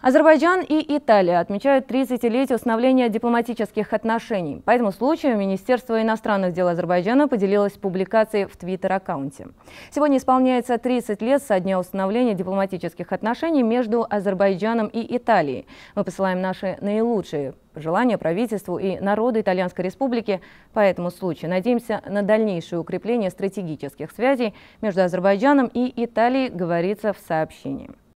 Азербайджан и Италия отмечают 30-летие установления дипломатических отношений. По этому случаю Министерство иностранных дел Азербайджана поделилось публикацией в Twitter-аккаунте. Сегодня исполняется 30 лет со дня установления дипломатических отношений между Азербайджаном и Италией. Мы посылаем наши наилучшие пожелания правительству и народу Итальянской Республики по этому случаю. Надеемся на дальнейшее укрепление стратегических связей между Азербайджаном и Италией, говорится в сообщении.